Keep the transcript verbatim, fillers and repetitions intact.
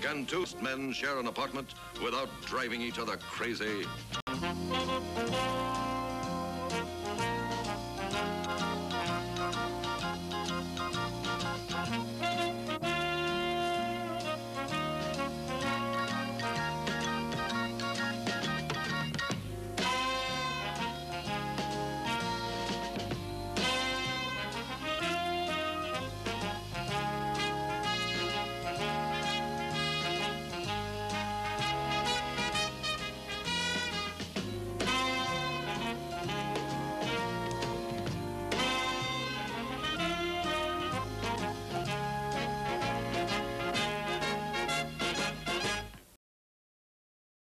Can two men share an apartment without driving each other crazy?